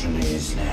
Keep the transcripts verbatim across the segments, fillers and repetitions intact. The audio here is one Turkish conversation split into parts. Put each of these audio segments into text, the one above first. Şunu izle.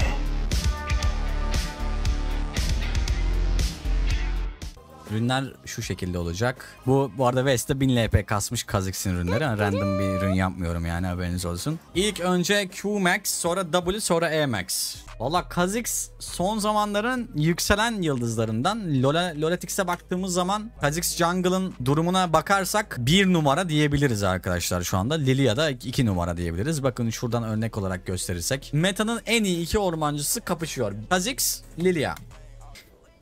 Ürünler şu şekilde olacak. Bu bu arada Vesta bin L P kasmış Kha'zix'in ürünleri. Yani random bir ürün yapmıyorum yani, haberiniz olsun. İlk önce Q Max, sonra W, sonra E Max. Valla Kha'zix son zamanların yükselen yıldızlarından. Loletix'e baktığımız zaman Kha'zix Jungle'ın durumuna bakarsak bir numara diyebiliriz arkadaşlar şu anda. Lillia da iki numara diyebiliriz. Bakın şuradan örnek olarak gösterirsek. Meta'nın en iyi iki ormancısı kapışıyor. Kha'zix, Lillia.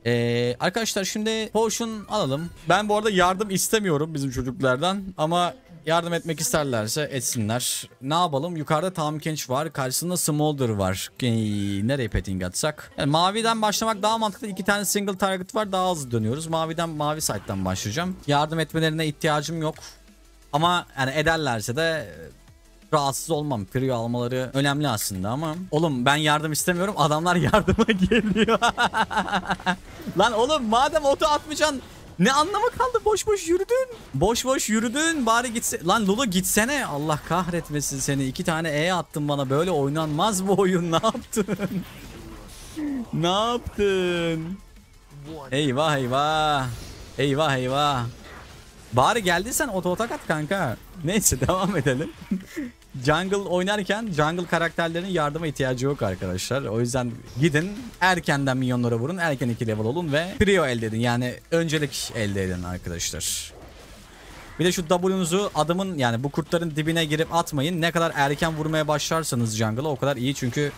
Ee, arkadaşlar şimdi potion alalım. Ben bu arada yardım istemiyorum bizim çocuklardan ama yardım etmek isterlerse etsinler. Ne yapalım? Yukarıda Tahm Kench var. Karşısında Smolder var. Ee, nereye petting atsak? Yani maviden başlamak daha mantıklı. İki tane single target var. Daha hızlı dönüyoruz. Maviden, mavi side'den başlayacağım. Yardım etmelerine ihtiyacım yok. Ama yani ederlerse de rahatsız olmam. Prio almaları önemli aslında ama. Oğlum ben yardım istemiyorum. Adamlar yardıma geliyor. Lan oğlum madem otu atmayacaksın, ne anlamı kaldı? Boş boş yürüdün. Boş boş yürüdün. Bari gitse. Lan Lulu gitsene. Allah kahretmesin seni. İki tane E attın bana. Böyle oynanmaz bu oyun. Ne yaptın? Ne yaptın? Eyvah eyvah. Eyvah eyvah. Bari geldiysen oto otak at kanka. Neyse devam edelim. Jungle oynarken jungle karakterlerinin yardıma ihtiyacı yok arkadaşlar. O yüzden gidin erkenden minyonlara vurun. Erken iki level olun ve trio elde edin. Yani öncelik elde edin arkadaşlar. Bir de şu W'nuzu adamın, yani bu kurtların dibine girip atmayın. Ne kadar erken vurmaya başlarsanız jungle'a o kadar iyi. Çünkü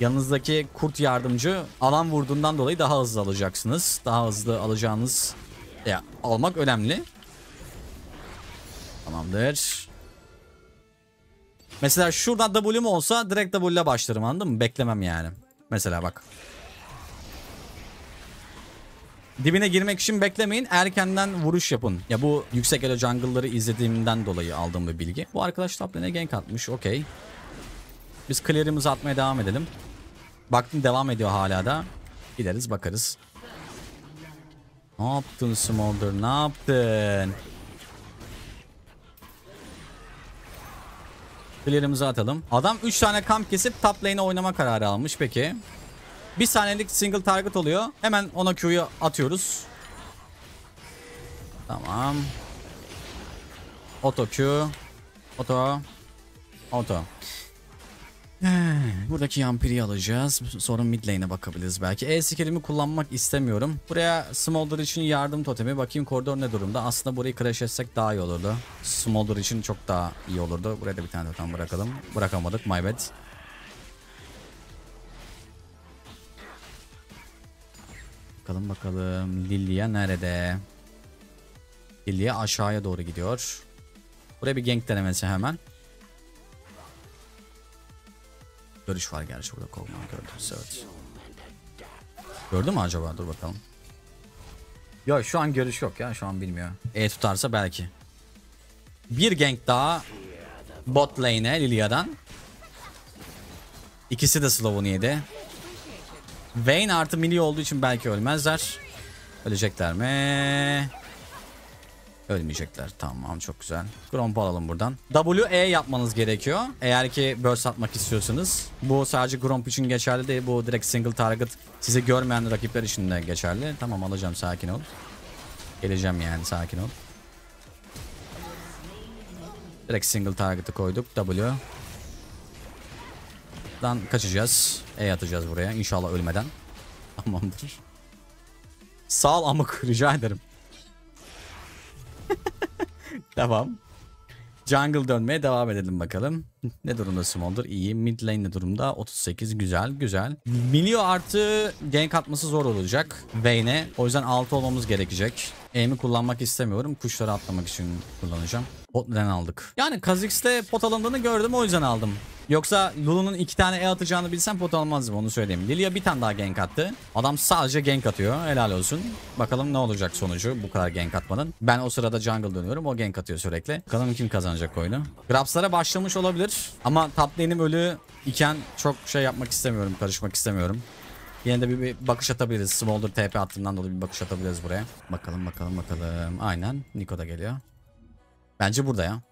yanınızdaki kurt yardımcı alan vurduğundan dolayı daha hızlı alacaksınız. Daha hızlı alacağınız, ya almak önemli. Tamamdır. Mesela şuradan W'm olsa direkt W ile başlarım, anladın mı? Beklemem yani. Mesela bak. Dibine girmek için beklemeyin. Erkenden vuruş yapın. Ya bu yüksek elo jungle'ları izlediğimden dolayı aldığım bir bilgi. Bu arkadaş top lane'e gank atmış. Okey. Biz clear'ımızı atmaya devam edelim. Baktım devam ediyor hala da. Gideriz bakarız. Ne yaptın Smolder? Ne yaptın? Clear'ımızı atalım. Adam üç tane kamp kesip top lane'e oynama kararı almış. Peki. Bir saniyelik single target oluyor. Hemen ona Q'yu atıyoruz. Tamam. Auto Q. Auto. Auto. Buradaki Yampiri'yi alacağız. Sonra mid lane'e bakabiliriz belki. E skill'imi kullanmak istemiyorum. Buraya Smolder için yardım totemi. Bakayım koridor ne durumda. Aslında burayı crash etsek daha iyi olurdu. Smolder için çok daha iyi olurdu. Buraya da bir tane totem bırakalım. Bırakamadık. My bad. Bakalım bakalım. Lillia nerede? Lillia aşağıya doğru gidiyor. Buraya bir gank denemesi hemen. Görüş var gerçi burada, kovmanı gördüm. Evet. Gördü mü acaba? Dur bakalım. Yok şu an görüş yok ya, şu an bilmiyor. E tutarsa belki. Bir gank daha bot lane'e Lillia'dan. İkisi de slow'unu yedi. Vayne artı Milio olduğu için belki ölmezler. Ölecekler mi? Ölmeyecekler. Tamam, çok güzel. Gromp alalım buradan. W E yapmanız gerekiyor. Eğer ki burst atmak istiyorsanız. Bu sadece Gromp için geçerli değil. Bu direkt single target. Sizi görmeyen rakipler için de geçerli. Tamam, alacağım, sakin ol. Geleceğim yani, sakin ol. Direkt single target'ı koyduk. W. Buradan kaçacağız. E atacağız buraya. İnşallah ölmeden. Tamamdır. Sağ ol amık. Rica ederim. Devam. Jungle dönmeye devam edelim bakalım. Ne durumda Smolder? İyi. Mid lane ne durumda? otuz sekiz. Güzel güzel. Milio artı gank atması zor olacak Vayne'e. O yüzden altı olmamız gerekecek. Aim'i kullanmak istemiyorum. Kuşları atlamak için kullanacağım. Pot'dan aldık. Yani Kha'zix'te pot alındığını gördüm, o yüzden aldım. Yoksa Lulu'nun iki tane E atacağını bilsem pot almazdım, onu söyleyeyim. Lillia bir tane daha gank attı. Adam sadece gank atıyor. Helal olsun. Bakalım ne olacak sonucu bu kadar gank atmanın. Ben o sırada jungle dönüyorum. O gank atıyor sürekli. Bakalım kim kazanacak oyunu. Grabs'lara başlamış olabilir. Ama top lane'im ölü iken çok şey yapmak istemiyorum. Karışmak istemiyorum. Yine de bir, bir bakış atabiliriz. Smolder T P attığından dolayı bir bakış atabiliriz buraya. Bakalım bakalım bakalım. Aynen. Niko da geliyor. Bence burada ya.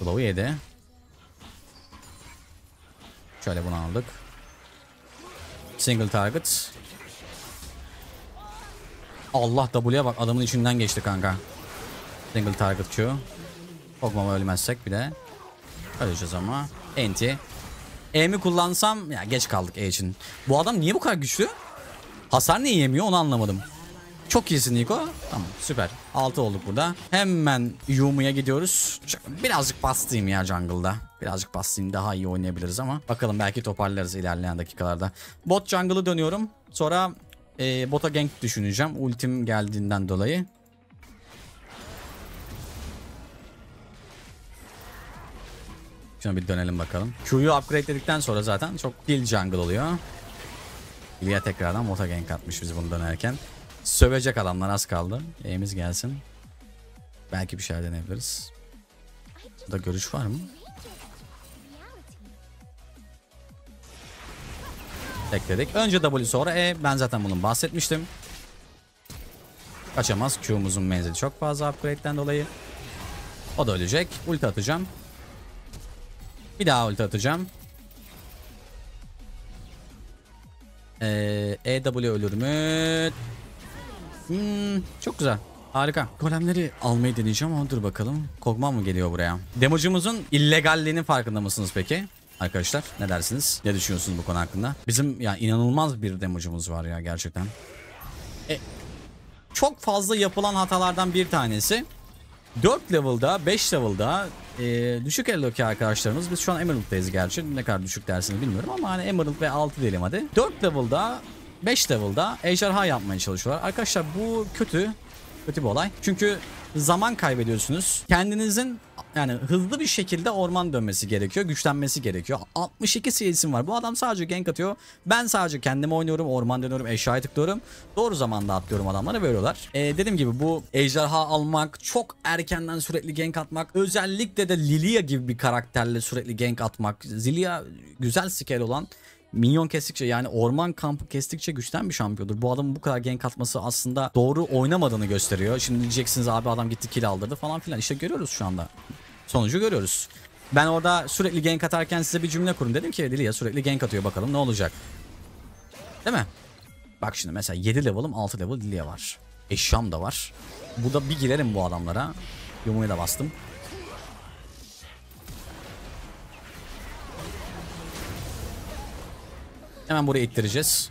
Glow'u yedi. Şöyle bunu aldık. Single target. Allah W'ye bak, adamın içinden geçti kanka. Single target Q. Pokemon ölmezsek bir de. Öleceğiz ama. Enti. E'mi kullansam ya, geç kaldık E için. Bu adam niye bu kadar güçlü? Hasar niye yemiyor onu anlamadım. Çok iyisin Niko. Tamam süper. altı olduk burada. Hemen Yumu'ya gidiyoruz. Birazcık bastayım ya jungle'da. Birazcık bastayım, daha iyi oynayabiliriz ama. Bakalım belki toparlarız ilerleyen dakikalarda. Bot jungle'ı dönüyorum. Sonra e, bota gank düşüneceğim. Ultim geldiğinden dolayı. Şimdi bir dönelim bakalım. Q'yu upgrade'ledikten sonra zaten çok kill jungle oluyor. Lillia tekrardan bota gank atmış bizi bunu dönerken. Sövecek adamlar az kaldı. E'miz gelsin. Belki bir şeyler deneyebiliriz. Burada görüş var mı? Bekledik. Önce W sonra E. Ben zaten bunun bahsetmiştim. Kaçamaz. Q'muzun menzili çok fazla upgrade'den dolayı. O da ölecek. Ulti atacağım. Bir daha ulti atacağım. Ee, E W ölür mü? Hmm, çok güzel. Harika. Golemleri almayı deneyeceğim ama dur bakalım. Kog'Maw mı geliyor buraya? Democumuzun illegalliğinin farkında mısınız peki? Arkadaşlar ne dersiniz? Ne düşünüyorsunuz bu konu hakkında? Bizim ya inanılmaz bir democumuz var ya gerçekten. E, çok fazla yapılan hatalardan bir tanesi. dört level'da, beş level'da e, düşük eloki arkadaşlarımız. Biz şu an Emerald'dayız gerçi. Ne kadar düşük dersini bilmiyorum ama hani Emerald ve altı diyelim hadi. dört level'da, beş level'da ejderha yapmaya çalışıyorlar. Arkadaşlar bu kötü. Kötü bir olay. Çünkü zaman kaybediyorsunuz. Kendinizin yani hızlı bir şekilde orman dönmesi gerekiyor. Güçlenmesi gerekiyor. altmış iki C S'im var. Bu adam sadece gank atıyor. Ben sadece kendime oynuyorum. Orman dönüyorum. Eşyaya tıklıyorum. Doğru zamanda atlıyorum adamları. Veriyorlar. Ee, dediğim gibi bu ejderha almak, çok erkenden sürekli gank atmak. Özellikle de Lillia gibi bir karakterle sürekli gank atmak. Lillia güzel skill olan, minyon kestikçe yani orman kampı kestikçe güçten bir şampiyondur. Bu adamın bu kadar gank atması aslında doğru oynamadığını gösteriyor. Şimdi diyeceksiniz abi adam gitti kill aldırdı falan filan. İşte görüyoruz şu anda. Sonucu görüyoruz. Ben orada sürekli gank atarken size bir cümle kurun. Dedim ki Lillia sürekli gank atıyor, bakalım ne olacak. Değil mi? Bak şimdi mesela yedi level'ım, altı level Lillia var. Eşyam da var. Bu da bir girelim bu adamlara. Yumu'ya da bastım. Hemen buraya ittireceğiz.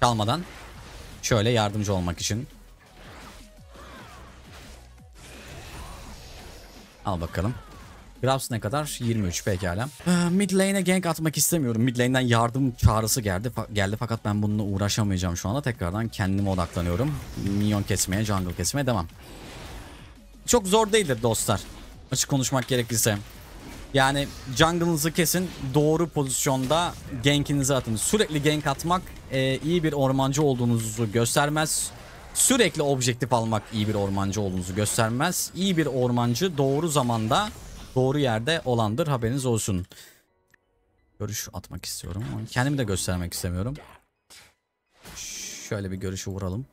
Kalmadan. Şöyle yardımcı olmak için. Al bakalım. Graves ne kadar? yirmi üç pekala. Mid lane'e gank atmak istemiyorum. Mid lane'den yardım çağrısı geldi, geldi fakat ben bununla uğraşamayacağım şu anda. Tekrardan kendime odaklanıyorum. Minyon kesmeye, jungle kesmeye devam. Çok zor değildir dostlar. Açık konuşmak gerekirse. Yani jungle'ınızı kesin, doğru pozisyonda gank'inizi atın. Sürekli gank atmak e, iyi bir ormancı olduğunuzu göstermez. Sürekli objektif almak iyi bir ormancı olduğunuzu göstermez. İyi bir ormancı doğru zamanda, doğru yerde olandır, haberiniz olsun. Görüş atmak istiyorum. Kendimi de göstermek istemiyorum. Şöyle bir görüşü vuralım.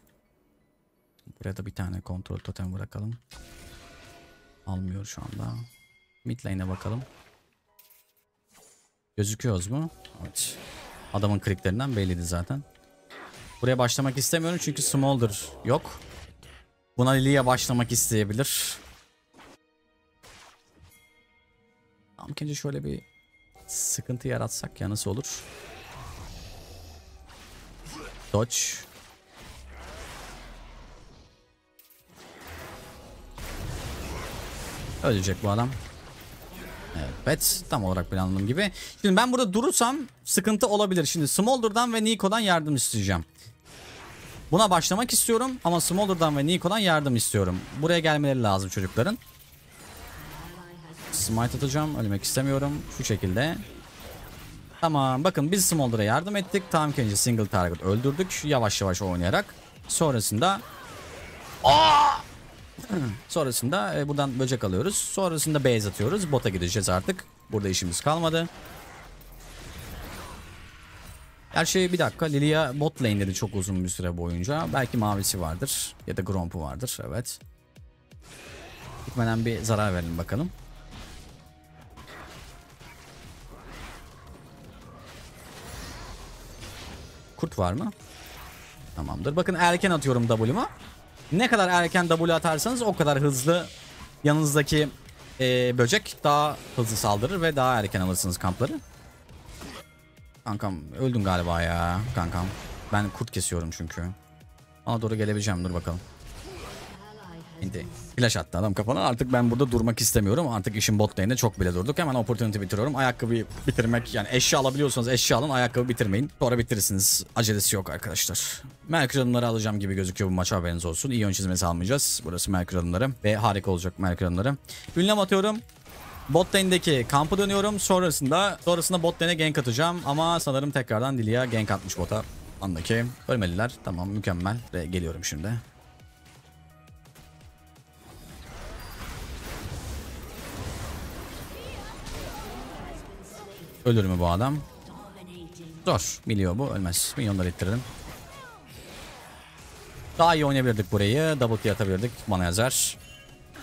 Buraya da bir tane kontrol totem bırakalım. Almıyor şu anda. Mid lane'e bakalım. Gözüküyoruz mu? Evet. Adamın kliklerinden belliydi zaten. Buraya başlamak istemiyorum çünkü Smolder yok. Buna Lillia başlamak isteyebilir. Tahm Kench'e şöyle bir sıkıntı yaratsak ya, nasıl olur? Dodge. Ölecek bu adam. Evet, tam olarak planladığım gibi. Şimdi ben burada durursam sıkıntı olabilir. Şimdi Smolder'dan ve Niko'dan yardım isteyeceğim. Buna başlamak istiyorum ama Smolder'dan ve Niko'dan yardım istiyorum. Buraya gelmeleri lazım çocukların. Smite atacağım, ölmek istemiyorum. Şu şekilde. Tamam, bakın biz Smolder'a yardım ettik. Tahm Kench'i single target öldürdük. Yavaş yavaş oynayarak. Sonrasında... Aa! Sonrasında buradan böcek alıyoruz. Sonrasında base atıyoruz. Bota gideceğiz artık. Burada işimiz kalmadı. Her şey bir dakika. Lillia bot lane'leri çok uzun bir süre boyunca. Belki mavisi vardır. Ya da Gromp'u vardır. Evet. Gitmeden bir zarar verelim bakalım. Kurt var mı? Tamamdır. Bakın erken atıyorum W'ma. Ne kadar erken W atarsanız o kadar hızlı yanınızdaki e, böcek daha hızlı saldırır ve daha erken alırsınız kampları. Kankam öldün galiba ya kankam. Ben kurt kesiyorum çünkü. Ona doğru gelebileceğim, dur bakalım. Şimdi flash attı adam kafana. Artık ben burada durmak istemiyorum. Artık işin bot lane'de çok bile durduk. Hemen opportunity bitiriyorum. Ayakkabıyı bitirmek, yani eşya alabiliyorsanız eşya alın, ayakkabı bitirmeyin. Sonra bitirirsiniz. Acelesi yok arkadaşlar. Merkür adımları alacağım gibi gözüküyor bu maç, haberiniz olsun. İyi ön çizmesi almayacağız. Burası Merkür adımları ve harika olacak Merkür adımları. Ünlem atıyorum. Bot lane'deki kampı dönüyorum. Sonrasında sonrasında bot lane'e gank atacağım. Ama sanırım tekrardan Lillia gank atmış bota. Andaki ölmeliler. Tamam, mükemmel. Ve geliyorum şimdi. Ölür mü bu adam? Zor. Milio bu. Ölmez. Milyonları ittirelim. Daha iyi oynayabilirdik burayı. Double key atabilirdik. Bana yazar.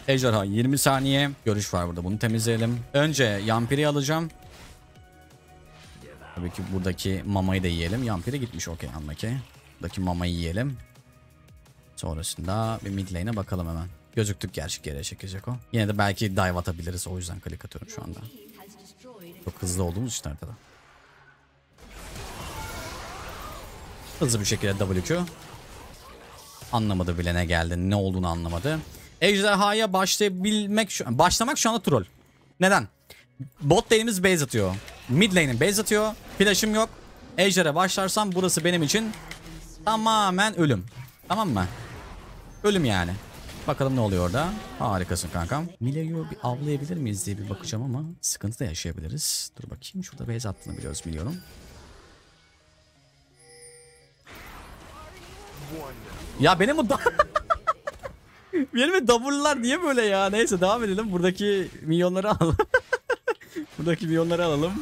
Ejderha yirmi saniye. Görüş var burada. Bunu temizleyelim. Önce Yampiri'yi alacağım. Tabii ki buradaki mamayı da yiyelim. Yampiri gitmiş. Okey, anlaki. Buradaki mamayı yiyelim. Sonrasında bir mid lane'e bakalım hemen. Gözüktük gerçi, geriye çekecek o. Yine de belki dive atabiliriz. O yüzden klik atıyorum şu anda. Çok hızlı olduğumuz için arkada. Hızlı bir şekilde W Q. Anlamadı bile ne geldi, ne olduğunu anlamadı. Ejderha'ya başlayabilmek şu, başlamak şu anda troll. Neden? Bot lane'imiz base atıyor. Mid lane'im base atıyor. Flash'ım yok. Ejderha başlarsam burası benim için tamamen ölüm. Tamam mı? Ölüm yani. Bakalım ne oluyor orada. Harikasın kankam. Milio'yu bir avlayabilir miyiz diye bir bakacağım ama sıkıntı da yaşayabiliriz. Dur bakayım, şurada base attığını biliyoruz biliyorum. Ya benim o da... benim double'lar niye böyle ya? Neyse devam edelim. Buradaki milyonları alalım. Buradaki milyonları alalım.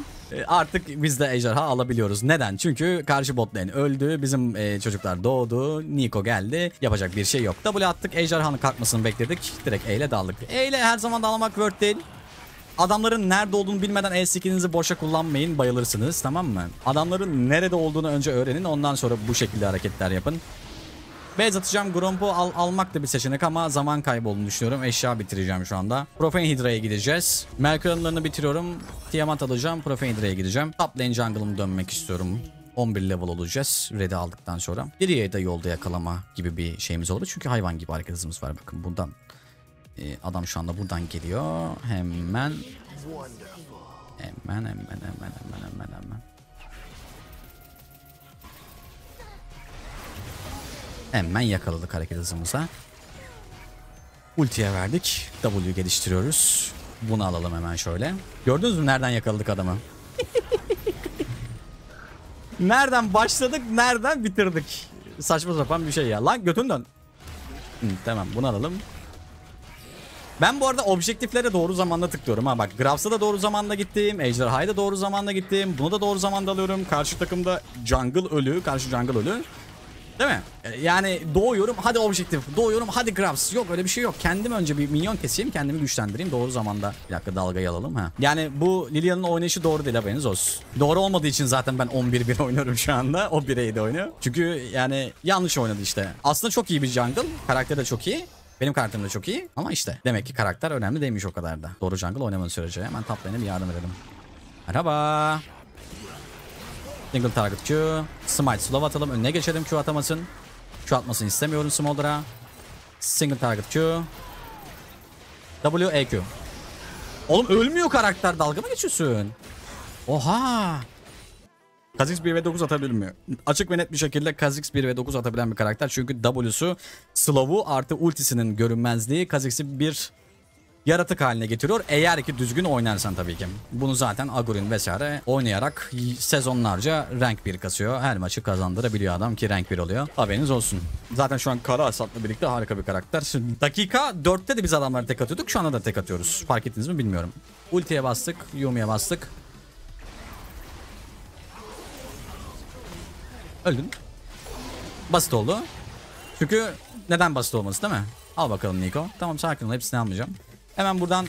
Artık biz de ejderha alabiliyoruz. Neden? Çünkü karşı bot lane öldü. Bizim e, çocuklar doğdu. Niko geldi. Yapacak bir şey yok. W attık. Ejderhanın kalkmasını bekledik. Direkt E ile daldık. E ile her zaman dalmak word değil. Adamların nerede olduğunu bilmeden E skill'inizi boşa kullanmayın. Bayılırsınız, tamam mı? Adamların nerede olduğunu önce öğrenin. Ondan sonra bu şekilde hareketler yapın. Base atacağım. Gromp'u al almak da bir seçenek ama zaman kaybı olduğunu düşünüyorum. Eşya bitireceğim şu anda. Profane Hydra'ya gideceğiz. Merkür anılarını bitiriyorum. Tiamat alacağım. Profane Hydra'ya gideceğim. Top lane jungle'ımı dönmek istiyorum. on bir level olacağız. Red'i aldıktan sonra. Biriye de yolda yakalama gibi bir şeyimiz oldu. Çünkü hayvan gibi hareketimiz var. Bakın buradan. Ee, adam şu anda buradan geliyor. Hemen. Hemen hemen hemen hemen hemen hemen. Hemen yakaladık hareket hızımıza. Ultiye verdik. W'yu geliştiriyoruz. Bunu alalım hemen şöyle. Gördünüz mü nereden yakaladık adamı? Nereden başladık, nereden bitirdik? Saçma sapan bir şey ya. Lan götünden. Hı, tamam, bunu alalım. Ben bu arada objektiflere doğru zamanda tıklıyorum. Ha bak, Graves'a da doğru zamanda gittim. Ejderha'ya da doğru zamanda gittim. Bunu da doğru zamanda alıyorum. Karşı takımda jungle ölü. Karşı jungle ölü. Değil mi? Yani doğuyorum hadi objektif, doğuyorum hadi Graves. Yok öyle bir şey yok. Kendim önce bir minyon keseyim, kendimi güçlendireyim. Doğru zamanda bir dakika dalgayı alalım. Ha. Yani bu Lillia'nın oynayışı doğru değil, haberiniz olsun. Doğru olmadığı için zaten ben on bir bir oynuyorum şu anda. O bir A'de oynuyor. Çünkü yani yanlış oynadı işte. Aslında çok iyi bir jungle. Karakter de çok iyi. Benim karakterim de çok iyi. Ama işte demek ki karakter önemli değilmiş o kadar da. Doğru jungle oynamanın sürece. Hemen top lane'e bir yardım edelim. Merhaba. Single target Q. Smite slow atalım. Önüne geçelim. Q atamasın. Q atmasını istemiyorum Smolder'a. Single target Q. W, E, Q. Oğlum ölmüyor karakter. Dalga mı geçiyorsun? Oha. Kha'zix bir ve dokuz atabilmiyor. Açık ve net bir şekilde Kha'zix bir ve dokuz atabilen bir karakter. Çünkü W'su slow'u artı ultisinin görünmezliği Kha'zix'i bir yaratık haline getiriyor. Eğer ki düzgün oynarsan tabii ki. Bunu zaten Agurin vesaire oynayarak sezonlarca rank bir kasıyor. Her maçı kazandırabiliyor adam ki rank bir oluyor. Haberiniz olsun. Zaten şu an Kara Asat'la birlikte harika bir karakter. Şimdi dakika dörtte de biz adamları tek atıyorduk. Şu anda da tek atıyoruz. Fark ettiniz mi bilmiyorum. Ultiye bastık. Yumi'ye bastık. Öldün. Basit oldu. Çünkü neden basit olması değil mi? Al bakalım Niko. Tamam, sakin ol. Hepsini almayacağım. Hemen buradan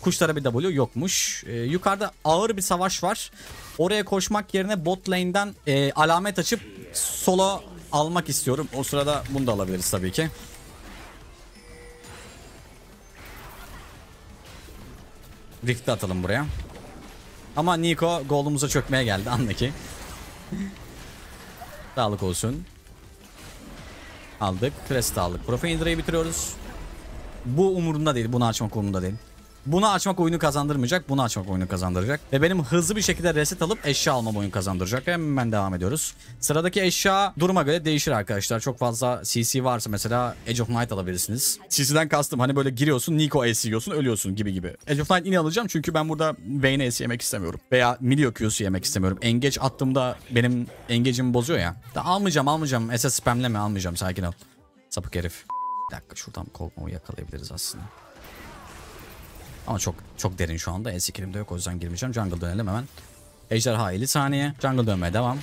Kuşlara bir W yokmuş. Ee, yukarıda ağır bir savaş var. Oraya koşmak yerine bot lane'den e, alamet açıp solo almak istiyorum. O sırada bunu da alabiliriz tabii ki. Rift'i atalım buraya. Ama Niko golümüze çökmeye geldi, anla ki. Sağlık olsun. Aldık. Crest aldık. Profaner'ı bitiriyoruz. Bu umurumda değil. Bunu açmak umurumda değil. Bunu açmak oyunu kazandırmayacak. Bunu açmak oyunu kazandıracak. Ve benim hızlı bir şekilde reset alıp eşya almam oyunu kazandıracak. Hemen devam ediyoruz. Sıradaki eşya duruma göre değişir arkadaşlar. Çok fazla C C varsa mesela Edge of Night alabilirsiniz. C C'den kastım hani böyle giriyorsun, Niko A C yiyorsun, ölüyorsun gibi gibi. Edge of Night yine alacağım çünkü ben burada Vayne A C yemek istemiyorum. Veya Milio Q'su yemek istemiyorum. Engage attığımda benim engage'imi bozuyor ya. Da almayacağım almayacağım. S S spamleme, almayacağım. Sakin ol. Sapık herif. Bir dakika, şuradan Kolma'yı yakalayabiliriz aslında. Ama çok çok derin şu anda. S iki'imde yok, o yüzden girmeyeceğim. Jungle dönelim hemen. Ejderha elli saniye. Jungle dönmeye devam.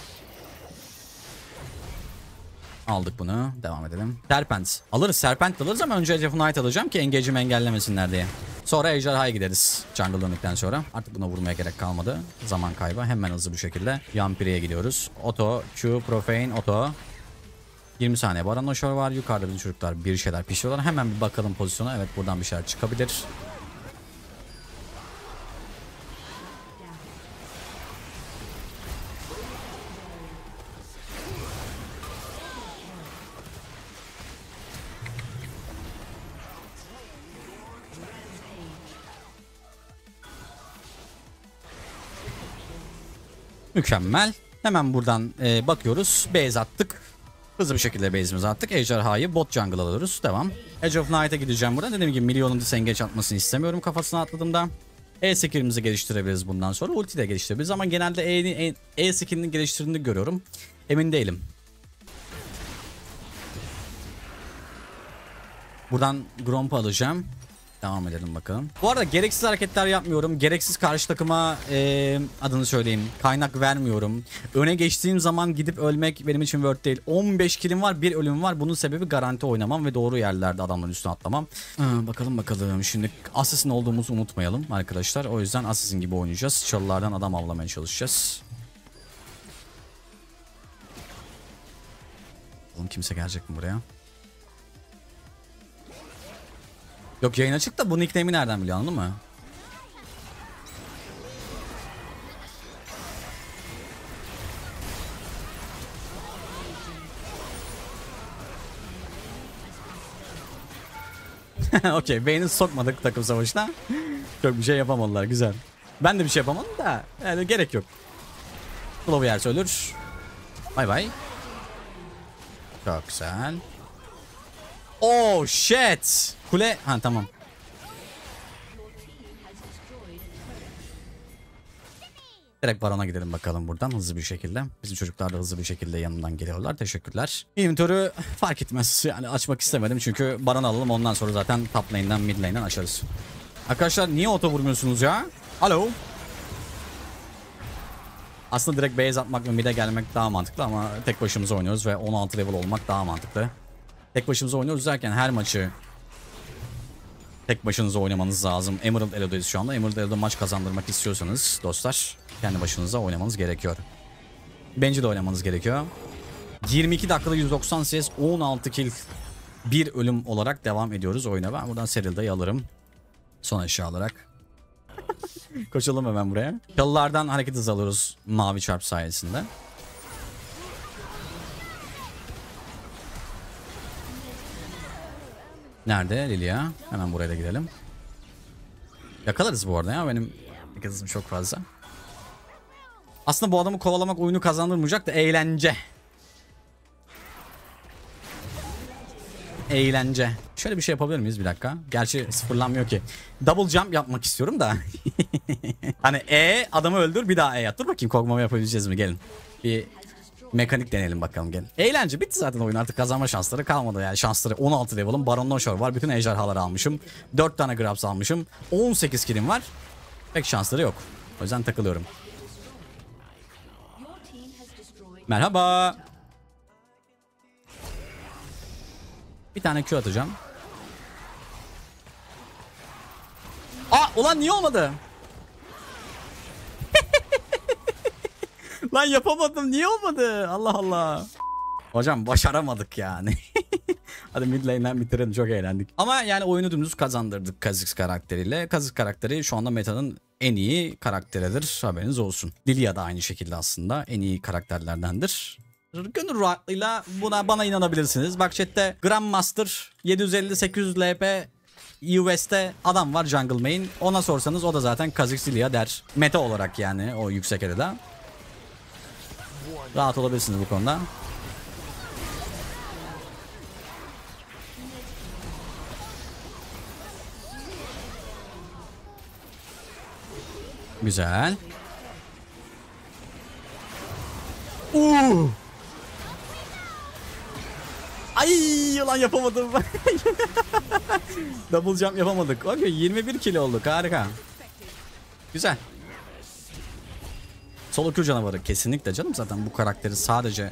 Aldık bunu. Devam edelim. Serpent. Alırız. Serpent alırız ama önce Edge of Night alacağım ki engage'imi engellemesinler diye. Sonra ejderhaya gideriz. Jungle döndükten sonra. Artık buna vurmaya gerek kalmadı. Zaman kaybı. Hemen hızlı bir şekilde Yampire'ye gidiyoruz. Oto. Q. Profane. Oto. yirmi saniye. Baron Nashor var. Yukarıda bizim çocuklar bir şeyler pişiriyorlar. Hemen bir bakalım pozisyona. Evet, buradan bir şeyler çıkabilir. Mükemmel. Hemen buradan e, bakıyoruz. Base attık. Hızlı bir şekilde base'imizi attık. Ejderha'yı bot jungle alıyoruz. Devam. Edge of Night'a gideceğim buradan. Dediğim gibi Milio'nun disengage atmasını istemiyorum kafasına atladığımda. E sekiz'imizi geliştirebiliriz bundan sonra. Ulti de geliştirebiliriz ama genelde E sekiz'inin geliştirdiğini görüyorum. Emin değilim. Buradan Gromp'u alacağım. Devam edelim bakalım. Bu arada gereksiz hareketler yapmıyorum. Gereksiz karşı takıma e, adını söyleyeyim, kaynak vermiyorum. Öne geçtiğim zaman gidip ölmek benim için worth değil. on beş kilim var, bir ölüm var. Bunun sebebi garanti oynamam ve doğru yerlerde adamların üstüne atlamam. Ha, bakalım bakalım. Şimdi assassin olduğumuzu unutmayalım arkadaşlar. O yüzden assassin gibi oynayacağız. Çalılardan adam avlamaya çalışacağız. Oğlum kimse gelecek mi buraya? Yok, yayın açık da bu nickname'i nereden biliyor, anladın mı? Okey, Vayne'i sokmadık takım savaşına. Çok bir şey yapamadılar, güzel. Ben de bir şey yapamadım da yani gerek yok. Glove yerse ölür. Bay bay. Çok güzel. Oh shit. Kule. Ha tamam. Direkt Baron'a gidelim bakalım buradan hızlı bir şekilde. Bizim çocuklar da hızlı bir şekilde yanından geliyorlar. Teşekkürler. Inventörü fark etmez. Yani açmak istemedim çünkü Baron alalım, ondan sonra zaten top lane'den mid lane'den açarız. Arkadaşlar niye oto vurmuyorsunuz ya? Alo. Aslında direkt base atmak ve mid'e gelmek daha mantıklı ama tek başımıza oynuyoruz ve on altı level olmak daha mantıklı. Tek başımıza oynuyoruz derken her maçı tek başınıza oynamanız lazım. Emerald Elo'dayız şu anda. Emerald Elo'da maç kazandırmak istiyorsanız dostlar kendi başınıza oynamanız gerekiyor. Bence de oynamanız gerekiyor. yirmi iki dakikada yüz doksan C S, on altı kill, bir ölüm olarak devam ediyoruz oyuna. Ben buradan Serilda'yı alırım son eşya olarak. Koşalım hemen buraya. Çalılardan hareket hızı alıyoruz mavi çarp sayesinde. Nerede Lillia? Hemen buraya da gidelim. Yakalarız bu arada ya. Benim hızım çok fazla. Aslında bu adamı kovalamak oyunu kazandırmayacak da eğlence. Eğlence. Şöyle bir şey yapabilir miyiz bir dakika? Gerçi sıfırlanmıyor ki. Double jump yapmak istiyorum da. Hani E adamı öldür, bir daha E yat. Dur bakayım korkmamı yapabileceğiz mi? Gelin. Bir... Mekanik deneyelim bakalım, gelin. Eğlence bitti zaten oyun, artık kazanma şansları kalmadı yani şansları. on altı level'ım, Baron Nashor var, bütün ejderhaları almışım. dört tane Graves almışım. on sekiz kilim var. Pek şansları yok. O yüzden takılıyorum. Merhaba. Bir tane Q atacağım. Aa ulan niye olmadı? Lan yapamadım, niye olmadı? Allah Allah. Hocam başaramadık yani. Hadi mid lane'den bitirelim, çok eğlendik. Ama yani oyunu dümdüz kazandırdık Kha'zix karakteriyle. Kha'zix karakteri şu anda metanın en iyi karakteridir, haberiniz olsun. Lillia da aynı şekilde aslında en iyi karakterlerdendir. Gönül rahatlığıyla buna bana inanabilirsiniz. Bak chat'te Grandmaster yedi yüz elli sekiz yüz L P U S'te adam var jungle main. Ona sorsanız o da zaten Kha'zix Lillia der. Meta olarak yani o yüksek eleda. Rahat olabilirsiniz bu konuda. Güzel. Uuu. Ay ulan yapamadım. Double jump yapamadık. Okay, yirmi bir kilo olduk, harika. Güzel. Solo Q canavarı kesinlikle canım, zaten bu karakteri sadece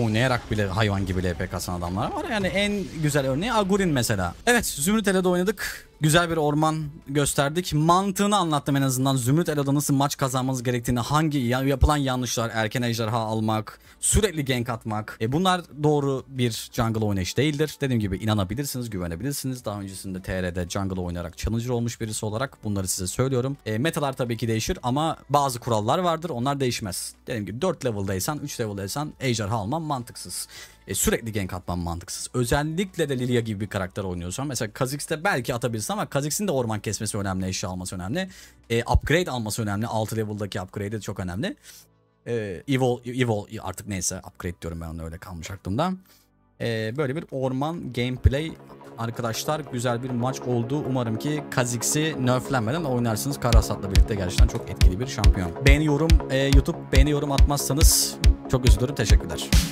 oynayarak bile hayvan gibi L P kasan adamlar var. Yani en güzel örneği Agurin mesela. Evet, Zümrüt Ela'da oynadık. Güzel bir orman gösterdik. Mantığını anlattım en azından. Zümrüt Ela'da nasıl maç kazanmanız gerektiğini, hangi yapılan yanlışlar, erken ejderha almak, sürekli gank atmak. E bunlar doğru bir jungle oynayış değildir. Dediğim gibi inanabilirsiniz, güvenebilirsiniz. Daha öncesinde T R'de jungle oynayarak challenger olmuş birisi olarak bunları size söylüyorum. E, metalar tabii ki değişir ama bazı kurallar vardır. Onlar değişmez. Dediğim gibi dört level'daysan, üç level'daysan ejderha alman mantıksız. E, sürekli gank atman mantıksız. Özellikle de Lillia gibi bir karakter oynuyorsan. Mesela Kha'zix'te belki atabilirsin ama Kha'zix'in de orman kesmesi önemli, eşya alması önemli. E, upgrade alması önemli. altı level'daki upgrade de çok önemli. E, Evil, Evil artık neyse, upgrade diyorum ben onu, öyle kalmış aklımda. E, böyle bir orman gameplay arkadaşlar. Güzel bir maç oldu. Umarım ki Kha'zix'i nerflenmeden oynarsınız. Karasat'la birlikte gerçekten çok etkili bir şampiyon. Beğeni yorum, e, YouTube beğeni yorum atmazsanız çok üzülürüm. Teşekkürler.